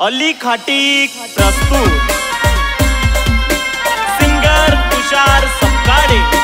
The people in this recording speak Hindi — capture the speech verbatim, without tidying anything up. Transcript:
अली खाटीक प्रस्तुत सिंगर तुषार सपकारे।